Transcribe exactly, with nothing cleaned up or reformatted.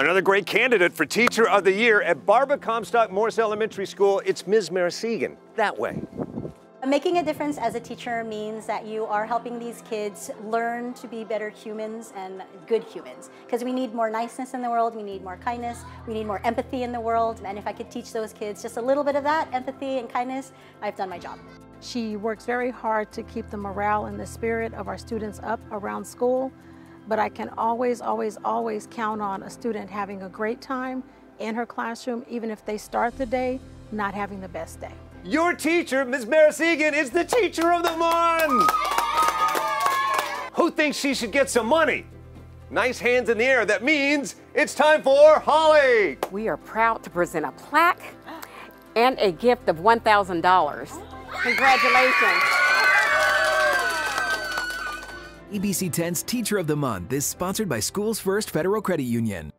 Another great candidate for Teacher of the Year at Barbara Comstock Morse Elementary School, it's Miz Marasigan, that way. Making a difference as a teacher means that you are helping these kids learn to be better humans and good humans. Because we need more niceness in the world, we need more kindness, we need more empathy in the world. And if I could teach those kids just a little bit of that, empathy and kindness, I've done my job. She works very hard to keep the morale and the spirit of our students up around school. But I can always, always, always count on a student having a great time in her classroom, even if they start the day not having the best day. Your teacher, Miz Marasigan, is the Teacher of the Month! Who thinks she should get some money? Nice hands in the air. That means it's time for Holly! We are proud to present a plaque and a gift of one thousand dollars. Congratulations! E B C ten's Teacher of the Month is sponsored by Schools First Federal Credit Union.